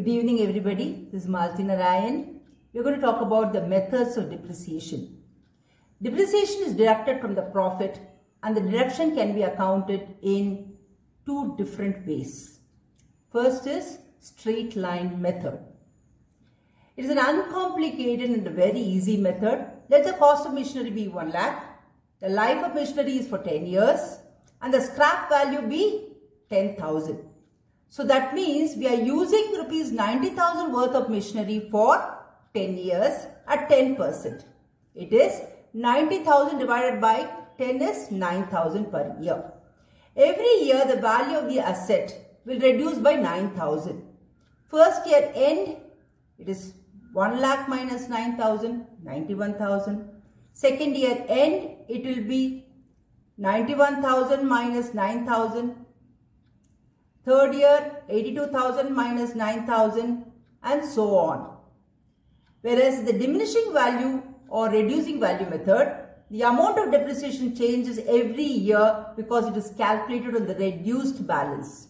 Good evening everybody, this is Malathi Narayan. We are going to talk about the methods of depreciation. Depreciation is deducted from the profit and the deduction can be accounted in two different ways. First is straight line method. It is an uncomplicated and a very easy method. Let the cost of machinery be 1 lakh, the life of machinery is for 10 years and the scrap value be 10,000. So that means we are using rupees 90,000 worth of machinery for 10 years at 10%. It is 90,000 divided by 10 is 9,000 per year. Every year the value of the asset will reduce by 9,000. First year end, it is 1 lakh minus 9,000, 91,000. Second year end, it will be 91,000 minus 9,000. Third year 82,000 minus 9,000 and so on. Whereas the diminishing value or reducing value method, the amount of depreciation changes every year because it is calculated on the reduced balance.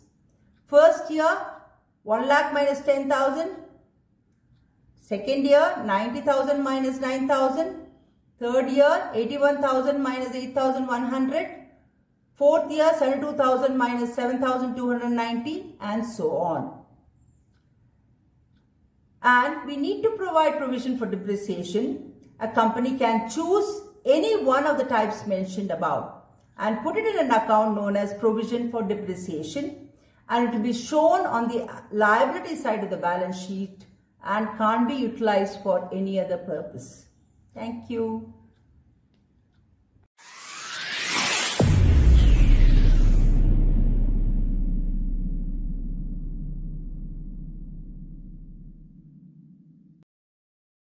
First year 1 lakh minus 10,000, second year 90,000 minus 9,000, third year 81,000 minus 8,100. Fourth year 72,000 minus 7,290 and so on. And we need to provide provision for depreciation. A company can choose any one of the types mentioned above and put it in an account known as provision for depreciation, and it will be shown on the liability side of the balance sheet and can't be utilized for any other purpose. Thank you.